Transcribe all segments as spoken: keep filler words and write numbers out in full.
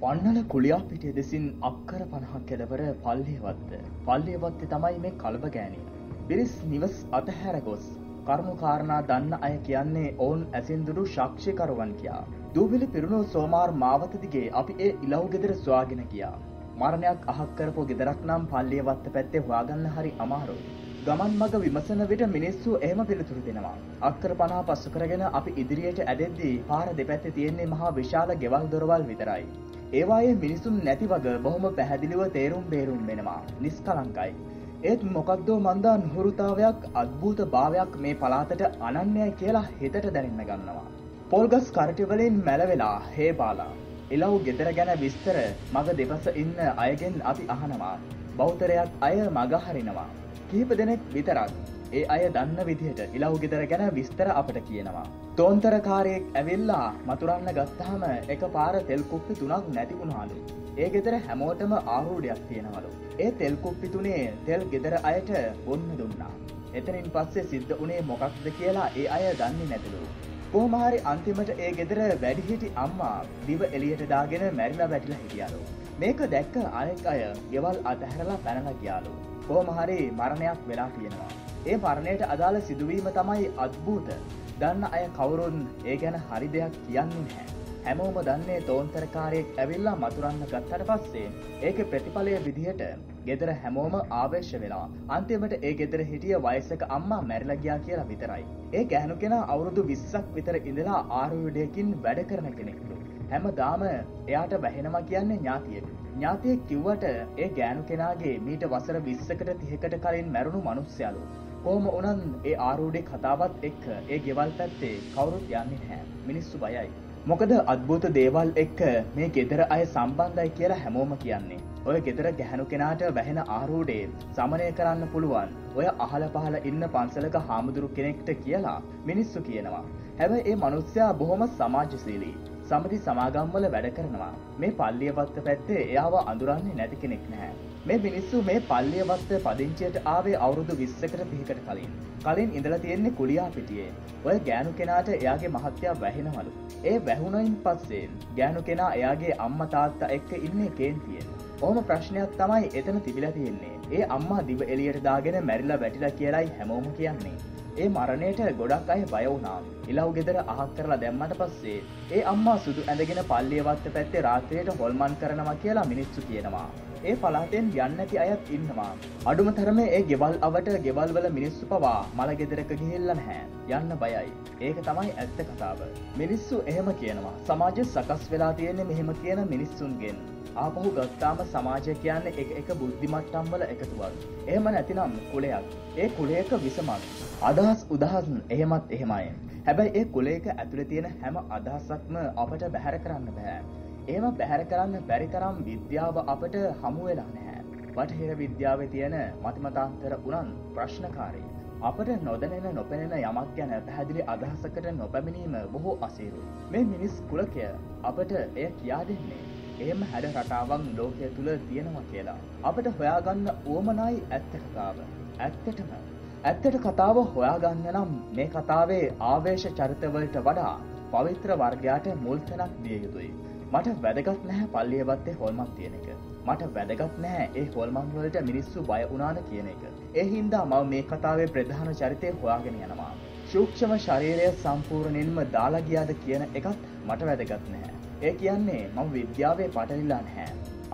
පන්නල කුලියාපිටිය දෙසින් අක්කර පනහක් කෙළවර පල්ලියවත්ත. පල්ලියවත්තේ තමයි මේ කලබ ගෑණිය. පිරිස් නිවස් අතහැර ගොස් කර්ම කාරණා දන්න අය කියන්නේ ඔවුන් ඇසින්දුරු සාක්ෂිකරුවන් කියා. දූවිලි පිරුණු සෝමාර් මාවත දිගේ අපි ඒ ඉලව් ගෙදර සුවාගෙන ගියා. මරණයක් අහක් කරපු ගෙදරක් නම් පල්ලියවත්ත පැත්තේ හොයාගන්න හරි අමාරුයි. ගමන් මග විමසන විට මිනිස්සු එහෙම පිළිතුරු දෙනවා. අක්කර පනහ පසු කරගෙන අපි ඉදිරියට ඇදෙද්දී පාර දෙපැත්තේ තියෙන මහා විශාල ගෙවල් දොරවල් විතරයි. ඒවායේ මිනිසුන් නැති වග බොහොම පැහැදිලිව තේරුම් බේරුම් වෙනවා. නිස්කලංකයි. ඒත් මොකක්දෝ මන්දා නුහුරුතාවයක් අද්භූත භාවයක් මේ පළාතට අනන්‍යයි කියලා හිතට දැනෙන්න ගන්නවා. පොල්ගස් කරටි වලින් මැලවෙලා හේබාලා. එළව් ගෙදර ගැන විස්තර මග දෙපස ඉන්න අයගෙන් අපි අහනවා. බෞතරයක් අය මග හරිනවා. කීප දෙනෙක් විතරක්. ඒ අය දන්න විදිහට ඉලව් ගෙදර ගැන විස්තර අපට කියනවා. තෝන්තරකාරයෙක් ඇවිල්ලා මතුරන්න ගත්තාම එක පාර තෙල් කුප්පි තුනක් නැති වුණාලු. ඒ ගෙදර හැමෝටම ආහුඩයක් තියෙනවලු. ඒ තෙල් කුප්පි තුනේ තෙල් ගෙදර අයට බොන්න දුන්නා. එතනින් පස්සේ සිද්ධ වුණේ මොකක්ද කියලා ඒ අය දන්නේ නැතුළු. කොහොම හරි අන්තිමට ඒ ගෙදර වැඩිහිටි අම්මා දිව එළියට දාගෙන මැරිලා වැටිලා හිටියලු. මේක දැක්ක අනෙක් අය ගෙවල් අතහැරලා පැනලා ගියාලු. කොහොම හරි මරණයක් වෙලා තියෙනවා. ඒ මරණයට අදාළ සිදුවීම තමයි අද්භූත. දන්න අය කවුරුන් ඒ ගැන හරි දෙයක් කියන්නේ නැහැ. හැමෝම දන්නේ තෝන්තරකාරයෙක් ඇවිල්ලා මතුරන්න ගත්තට පස්සේ ඒකේ ප්‍රතිඵලය විදිහට ගෙදර හැමෝම ආවේශ වෙලා අන්තිමට ඒ ගෙදර හිටිය වයසක අම්මා මැරිලා ගියා කියලා විතරයි. ඒ ගැහණු කෙනා අවුරුදු විස්සක් විතර ඉඳලා ආයුර්වේදයකින් වැඩ කරන කෙනෙක්ලු. හැමදාම එයාට වැහෙනවා කියන්නේ ඥාතියෙක්. ඥාතියෙක් කිව්වට ඒ ගැහණු කෙනාගේ මීට වසර විස්සකට තිහකට කලින් මැරුණු මිනිස්සයලු. කොහොම වුණත් ඒ ආරූඪ කතාවත් එක්ක ඒ ගෙවල් පැත්තේ කවුරුත් යන්නේ නැහැ. මිනිස්සු බයයි. මොකද අද්භූත දේවල් එක්ක මේ ගෙදර අය සම්බන්ධයි කියලා හැමෝම කියන්නේ. ඔය ගෙදර ගැහණු කෙනාට වැහෙන ආරූඪේ සමනය කරන්න පුළුවන්. ඔය අහල පහල ඉන්න පන්සලක හාමුදුරු කෙනෙක්ට කියලා මිනිස්සු කියනවා. හැබැයි ඒ මිනිස්සයා බොහොම සමාජශීලී. සමිති සමාගම් වල වැඩ කරනවා. මේ පල්ලියවත්ත පැත්තේ එයාව අඳුරන්නේ නැති කෙනෙක් නැහැ. මේ මිනිස්සු මේ පල්ලියවත්ත පදිංචියට ආවේ අවුරුදු විස්සකට තිහකට කලින්. කලින් ඉඳලා තියෙන්නේ කුලියාපිටියේ. ඔය ගෑනු කෙනාට එයාගේ මහත්තයා වැහෙනවලු. ඒ වැහුණයින් පස්සේ ගෑනු කෙනා එයාගේ අම්මා තාත්තා එක්ක ඉන්නේ කේන්තියෙන්. ඕම ප්‍රශ්නයක් තමයි එතන තිබිලා තියෙන්නේ. ඒ අම්මා දිව එළියට දාගෙන මැරිලා වැටිලා කියලායි හැමෝම කියන්නේ. ඒ මරණයට ගොඩක් අය බය වුණා. ඉලව් ගෙදර අහක් කරලා දැම්මට පස්සේ ඒ අම්මා සුදු ඇඳගෙන පල්ලියවත්ත පැත්තේ රාත්‍රියට හොල්මන් කරනවා කියලා මිනිස්සු කියනවා. ඒ පලාතෙන් යන්නති අයත් ඉන්නවා. අඩුම තරමේ ඒ ගෙවල් අවට ගෙවල් වල මිනිස්සු පවා මල ගෙදරක ගිහිල්ලා නැහැ. යන්න බයයි. ඒක තමයි ඇත්ත කතාව. මිනිස්සු එහෙම කියනවා. සමාජය සකස් වෙලා තියෙන්නේ මෙහෙම කියන මිනිස්සුන්ගෙන්. ආපහු ගත්තාම සමාජය කියන්නේ එක එක බුද්ධි මට්ටම් වල එකතුවක්. එහෙම නැතිනම් කුලයක්. ඒ කුලයක විසමක්. අදහස් උදාහරණ එහෙමත් එහෙමයි. හැබැයි ඒ කුලයක ඇතුලේ තියෙන හැම අදහසක්ම අපට බැහැර කරන්න බෑ. ඒම බැහැර කරන්න බැරි තරම් විද්‍යාව අපට හමු වෙලා නැහැ. බටහිර විද්‍යාවේ තියෙන මතිමතාන්තර උනන් ප්‍රශ්නකාරී. අපට නොදැනෙන නොපෙනෙන යමක් ගැන පැහැදිලි අදහසකට නොපැමිණීම බොහෝ අසීරුයි. මේ මිනිස් කුලකය අපට එය කියා දෙන්නේ. එහෙම හැඩ රටාවක් ලෝකය තුල තියෙනවා කියලා. අපට හොයාගන්න ඕමනයි ඇත්ත කතාව. ඇත්තටම ඇත්තට කතාව හොයාගන්න නම් මේ කතාවේ ආවේශ චරිතවලට වඩා පවිත්‍ර වර්ගයට මුල් තැනක් දිය යුතුයි. මට වැදගත් නැහැ පල්ලියවත්තේ හොල්මන් තියෙන එක. මට වැදගත් නැහැ ඒ හොල්මන් වලට මිනිස්සු බය වුණාන කියන එක. ඒ හින්දා මම මේ කතාවේ ප්‍රධාන චරිතය හොයාගෙන යනවා. සූක්ෂම ශරීරය සම්පූර්ණයෙන්ම දාලා ගියාද කියන එකත් මට වැදගත් නැහැ. ඒ කියන්නේ මම විද්‍යාවේ පටලිලා නැහැ.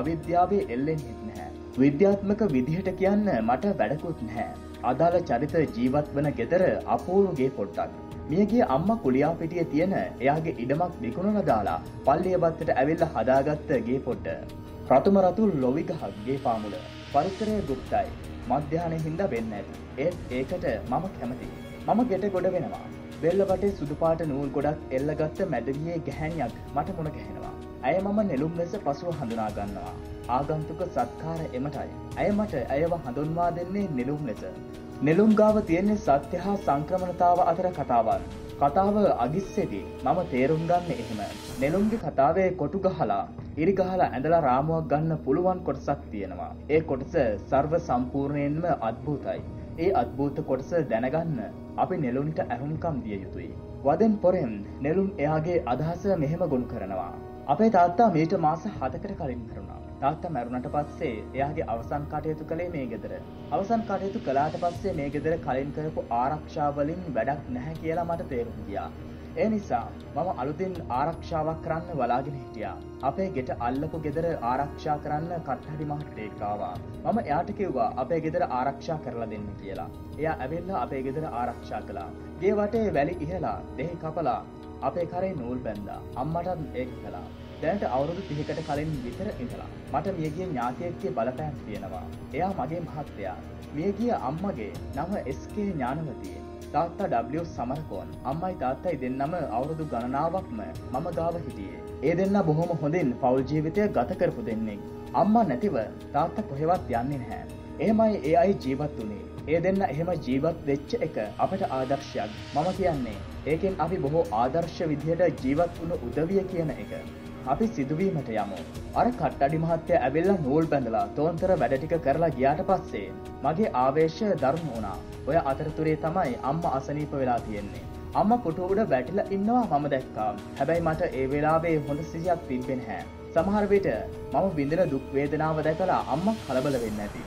අවිද්‍යාවේ එල්ලෙන්නෙත් නැහැ. විද්‍යාත්මක විදිහට කියන්න මට වැඩකුත් නැහැ. අදාළ චරිත ජීවත් වන ගෙදර අපූර්වගේ පොට්ටක්. මියගේ අම්මා කුලියාපිටියේ තියෙන එයාගේ ඉඩමක් විකුණලා දාලා පල්ලියවත්තට ඇවිල්ලා හදාගත්ත ගේ පොට්ට. රතුම රතු ලොවි ගහක් ගේ පාමුල. පරිසරය දුක්තයි. මධ්‍යහනේ හින්දා වෙන්න ඇති. ඒත් ඒකට මම කැමතියි. මම ගෙට ගොඩ වෙනවා. බෙල්ල වටේ සුදු පාට නූල් ගොඩක් එල්ලගත්ත මැදිරියේ ගැහණියක් මට මුණ ගැහෙනවා. ඇය මම නෙළුම් ලෙස පසුව හඳුනා ගන්නවා. ආගන්තුක සත්කාර එමටයි. ඇය මට ඇයව හඳුන්වා දෙන්නේ නෙළුම් ලෙස. නෙළුම් ගාව තියෙන්නේ සත්‍ය හා සංක්‍රමණතාව අතර කතාවන්. කතාව අගිස්සෙදී මම තේරුම් ගන්න එහෙම. නෙළුම්ගේ කතාවේ කොටු ගහලා, ඉරි ගහලා ඇඳලා රාමුවක් ගන්න පුළුවන් කොටසක් තියෙනවා. ඒ කොටස ਸਰව සම්පූර්ණයෙන්ම අද්භූතයි. ඒ අද්භූත කොටස දැනගන්න අපි නෙළුන්ට අහුම්කම් දිය යුතුයි. වදෙන් පොරෙන් නෙළුම් එයාගේ අදහස මෙහෙම ගොනු කරනවා. අපේ තාත්තා මීට මාස හතකට කලින් මරුණා. තාත්තා මරුණට පස්සේ එයාගේ අවසන් කටයුතු කළේ මේ ගෙදර. අවසන් කටයුතු කළාට පස්සේ මේ ගෙදර කලින් කරපු ආරක්ෂා වලින් වැඩක් නැහැ කියලා මට තේරුම් ගියා. ඒ නිසා මම අලුතින් ආරක්ෂාවක් කරන්න බලාගෙන හිටියා. අපේ ගෙට අල්ලපු ගෙදර ආරක්ෂා කරන්න කට්ටඩි මහත්තයෙක් ආවා. මම එයාට කිව්වා අපේ ගෙදර ආරක්ෂා කරලා දෙන්න කියලා. එයා ඇවිල්ලා අපේ ගෙදර ආරක්ෂා කළා. ගේ වටේ වැලි ඉහලා දෙහි කපලා අපේ කරේ නූල් බැන්දා. අම්මටත් ඒක කළා. දැනට අවුරුදු තිහකට කලින් විතර ඉඳලා මට මියගිය ඥාතියෙක්ගේ බලපෑම් තියෙනවා. එයා මගේ මහත්තයා. මියගිය අම්මගේ නම එස් කේ ඥානවතී. තාත්තා ඩබ්ලිව් සමරකෝන්. අම්මයි තාත්තයි දෙන්නම අවුරුදු ගණනාවක්ම මම ගාව හිටියේ. ඒ දෙන්න බොහොම හොඳින් පෞල් ජීවිතය ගත කරපු දෙන්නේ. අම්මා නැතිව තාත්තා කොහෙවත් යන්නේ නැහැ. එහෙමයි ඒ අය ජීවත් වුණේ. ඒ දෙන්න එහෙම ජීවත් වෙච්ච එක අපට ආදර්ශයක්. මම කියන්නේ ඒකෙන් අපි බොහෝ ආදර්ශ විදිහට ජීවත් වුණු උදවිය කියන එක. අපි සිදුවීමට යමු. අර කට්ටඩි මහත්තයා ඇවිල්ලා නූල් බැඳලා තෝන්තර වැඩ ටික කරලා ගියාට පස්සේ මගේ ආවේශය දරුණු වුණා. ඔය අතරතුරේ තමයි අම්මා අසනීප වෙලා තියෙන්නේ. අම්මා පුටුව උඩ වැටිලා ඉන්නවා මම දැක්කා. හැබැයි මට ඒ වෙලාවේ හොඳ සිහියක් තිබෙන්නේ නැහැ. සමහර විට මම බින්දෙන දුක් වේදනාව දැකලා අම්මා කලබල වෙන්නේ නැති.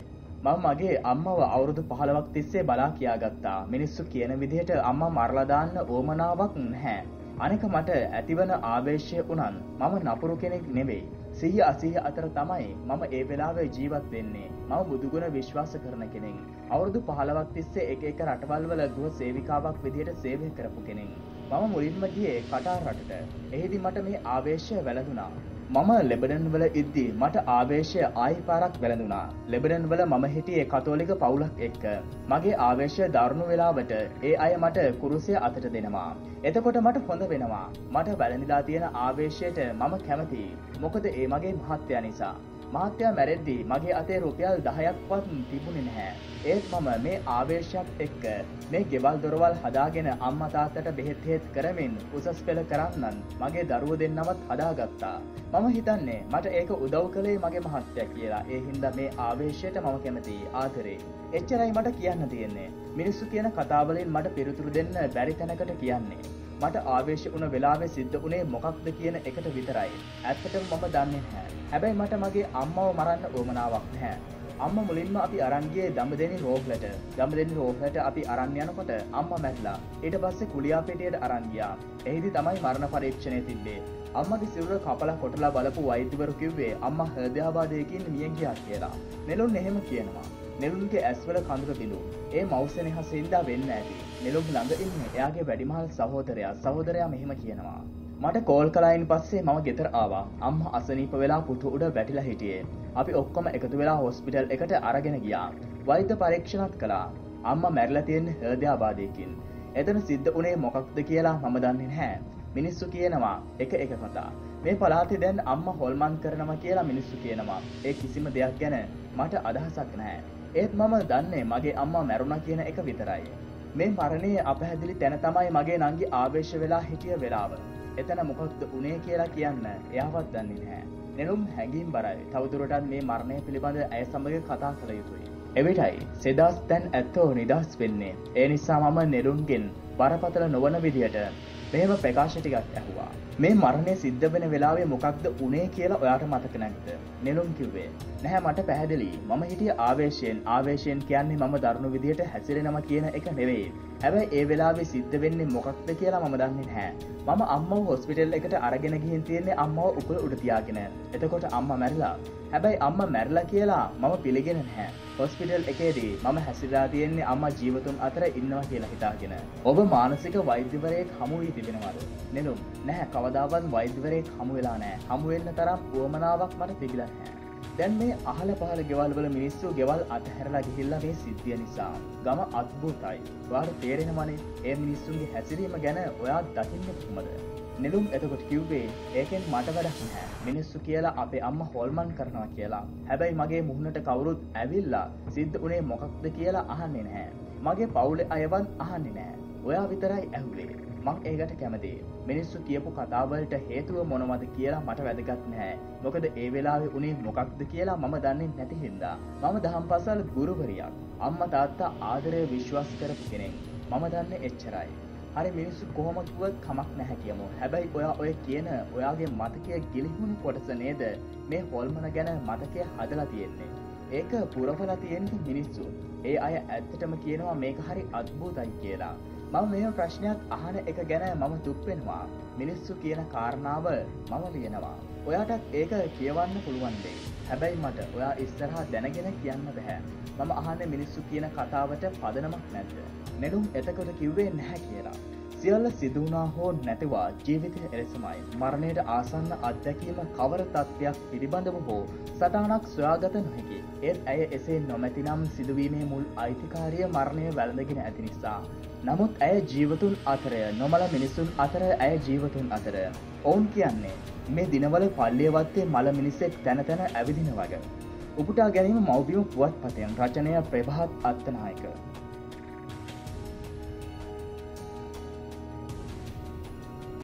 මම මගේ අම්මව අවුරුදු පහළොවක් තිස්සේ බලා කියාගත්තා. මිනිස්සු කියන විදිහට අම්මා මරලා දාන්න ඕමනාවක් නැහැ. අනෙක මට ඇතිවන ආවේශය උනන් මම නපුරු කෙනෙක් නෙවෙයි. සිහිය අසිහිය අතර තමයි මම ඒ වෙලාවේ ජීවත් වෙන්නේ. මම බුදුගුණ විශ්වාස කරන කෙනෙක්. අවුරුදු පහළොවක් තිස්සේ එක එක රටවල් වල ගෘහ සේවිකාවක් විදිහට සේවය කරපු කෙනෙක්. මම මුලින්ම ගියේ කටාර් රටට. එහිදී මට මේ ආවේශය වැළඳුණා. මම ලෙබනන් වල ඉද්දී මට ආවේශය ආයි පාරක් වැළඳුණා. ලෙබනන් වල මම හිටියේ කතෝලික පවුලක් එක්ක. මගේ ආවේශය දරුණු වෙලාවට ඒ අය මට කුරුසය අතට දෙනවා. එතකොට මට හොඳ වෙනවා. මට වැළඳලා තියෙන ආවේශයට මම කැමතියි. මොකද ඒ මගේ මහත්ය නිසා. මහත්යා මැරෙද්දී මගේ අතේ රුපියල් දහයක්වත් තිබුණේ නැහැ. ඒත් මම මේ ආවේශයත් එක්ක මේ ගෙවල් දොරවල් හදාගෙන අම්මා තාත්තට බෙහෙත් හේත් කරමින් උසස් පෙළ කරන්නන් මගේ දරුවෝ දෙන්නවත් හදාගත්තා. මම හිතන්නේ මට ඒක උදව් කළේ මගේ මහත්යා කියලා. ඒ හින්දා මේ ආවේශයට මම කැමතියි. ආදරේ. එච්චරයි මට කියන්න තියෙන්නේ. මිනිස්සු කියන කතාවලින් මට පිළිතුරු දෙන්න බැරි තැනකට කියන්නේ. මට ආවේශ වුණ වෙලාවේ සිද්ධ වුණේ මොකක්ද කියන එකට විතරයි. ඇත්තටම මම දන්නේ නැහැ. හැබැයි මට මගේ අම්මව මරන්න ඕමනාවක් නැහැ. අම්මා මුලින්ම අපි අරන් ගියේ දඹදෙණි රෝහලට. දඹදෙණි රෝහලට අපි අරන් යනකොට අම්මා මැරිලා. ඊට පස්සේ කුලියාපේටේට අරන් ගියා. එහිදී තමයි මරණ පරීක්ෂණය තිබ්බේ. අම්මගේ සිරුර කපලා කොටලා බලපු වෛද්‍යවරු කිව්වේ අම්මා හෘදයාබාධයකින් මිය ගියා කියලා. නෙළුම් එහෙම කියනවා. නෙළුම්ගේ ඇස්වල කඳුර බිඳු. ඒ මෞසෙනෙහස ඉඳලා වෙන්න ඇති. නෙළුම් ළඟ ඉන්නේ එයාගේ වැඩිමහල් සහෝදරයා. සහෝදරයා මෙහෙම කියනවා. මට කෝල් කළායින් පස්සේ මම ගෙදර ආවා. අම්මා අසනීප වෙලා පුටු උඩ වැටිලා හිටියේ. අපි ඔක්කොම එකතු වෙලා හොස්පිටල් එකට අරගෙන ගියා. වෛද්‍ය පරීක්ෂණත් කළා. අම්මා මැරිලා තියෙන්නේ හෘදයාබාධයකින්. එතන සිද්ධ වුණේ මොකක්ද කියලා මම දන්නේ නැහැ. මිනිස්සු කියනවා එක එක කතා. මේ පලාතේ දැන් අම්මා හොල්මන් කරනවා කියලා මිනිස්සු කියනවා. ඒ කිසිම දෙයක් ගැන මට අදහසක් නැහැ. ඒත් මම දන්නේ මගේ අම්මා මැරුණා කියන එක විතරයි. මේ මරණයේ අපහැදිලි තැන තමයි මගේ නංගි ආවේශ වෙලා හිටිය වෙලාව. එතන මොකක්ද වුනේ කියලා කියන්න එයාවත් දන්නේ නැහැ. නෙළුම් හැඟීම් බරයි. තවදුරටත් මේ මරණය පිළිබඳ ඇය සමග කතා කළ යුතුයි. එවිටයි සෙදස් තැන් ඇත්තෝ නිදහස් වෙන්නේ. ඒ නිසා මම නෙළුම්ගෙන් බරපතල නොවන විදියට මෙහෙම ප්‍රකාශ ටිකක් ඇහුවා. මේ මරණය සිද්ධ වෙන වෙලාවේ මොකක්ද වුනේ කියලා ඔයාට මතක නැද්ද? නෙළුම් කිව්වේ. නැහැ මට පැහැදිලියි. මම හිටියේ ආවේශයෙන්. ආවේශයෙන් කියන්නේ මම දරුණු විදියට හැසිරෙනවා කියන එක නෙවෙයි. හැබැයි ඒ වෙලාවේ සිද්ධ වෙන්නේ මොකක්ද කියලා මම දන්නේ නැහැ. මම අම්මව හොස්පිටල් එකට අරගෙන ගිහින් තියන්නේ අම්මව උකුල උඩ තියාගෙන. එතකොට අම්මා මැරිලා. හැබැයි අම්මා මැරිලා කියලා මම පිළිගන්නේ නැහැ. හොස්පිටල් එකේදී මම හැසිරලා තියෙන්නේ අම්මා ජීවතුන් අතර ඉන්නවා කියලා හිතාගෙන. ඔබ මානසික වෛද්‍යවරයෙක් හමු වී තිබෙනවද? නෙළුම්. නැහැ කවදාවත් වෛද්‍යවරයෙක් හමු වෙලා නැහැ. හමු වෙන්න තරම් වමනාවක් මට තිබිලා නැහැ. දැන් මේ අහල පහල ගෙවල් වල මිනිස්සු ගෙවල් අතහැරලා ගිහිල්ලා මේ සිද්ධිය නිසා ගම අද්භූතයි. ඔයාට තේරෙනවනේ මේ මිනිස්සුන්ගේ හැසිරීම ගැන ඔයා දකින්නේ කොහොමද? නෙළුම් එතකොට කිව්වේ ඒකෙන් මට වැඩක් නැහැ. මිනිස්සු කියලා අපේ අම්මා හොල්මන් කරනවා කියලා. හැබැයි මගේ මුහුණට කවුරුත් ඇවිල්ලා සිද්ධ වුණේ මොකක්ද කියලා අහන්නේ නැහැ. මගේ පවුලේ අයවත් අහන්නේ නැහැ. ඔයා විතරයි ඇහුලේ. මම ඒකට කැමතියි. මිනිස්සු කියපු කතාවලට හේතුව මොනවද කියලා මට වැදගත් නැහැ. මොකද ඒ වෙලාවේ උනේ මොකක්ද කියලා මම දන්නේ නැති හින්දා. මම දහම්පාසල් ගුරුවරියක්. අම්මා තාත්තා ආදරය විශ්වාස කරපු කෙනෙක්. මම දන්නේ එච්චරයි. හරි මිනිස්සු කොහොම කිව්වත් කමක් නැහැ කියමු. හැබැයි ඔයා ඔය කියන ඔයාගේ මතකයේ ගිලිහුණු කොටස නේද මේ හොල්මන ගැන මතකයේ හදලා තියෙන්නේ. ඒක පුරවලා තියෙන්නේ මිනිස්සු. ඒ අය ඇත්තටම කියනවා මේක හරි අද්භූතයි කියලා. මම මේ ප්‍රශ්නයක් අහන එක ගැන මම දුක් වෙනවා. මිනිස්සු කියන කාරණාව මම ලියනවා. ඔයාටත් ඒක කියවන්න පුළුවන් දෙයි. හැබැයි මට ඔයා ඉස්සරහා දැනගෙන කියන්න බෑ. මම අහන්නේ මිනිස්සු කියන කතාවට පදනමක් නැද්ද? නෙළුම් එතකොට කිව්වේ නැහැ කියලා. සියල්ල සිදු වුණා හෝ නැතිවා ජීවිතය එලෙසමයි. මරණයට ආසන්න අත්දැකීම කවර තත්ත්වයක් පිළිබඳව හෝ සටහනක් සොයාගත නොහැකි. ඒත් ඇය එසේ නොමැතිනම් සිදුවීමේ මුල් අයිතිකාරිය මරණය වැළඳගෙන ඇති නිසා. නමුත් ඇය ජීවතුන් අතර නොමල මිනිසුන් අතර ඇය ජීවතුන් අතර. ඔවුන් කියන්නේ මේ දිනවල පල්ලියවත්තේ මල මිනිසෙක් තැන තැන ඇවිදින වගේ. උපුටා ගැනීම මව්පියෝ පුවත්පතෙන් රචනය ප්‍රභාත් අත්තනායක.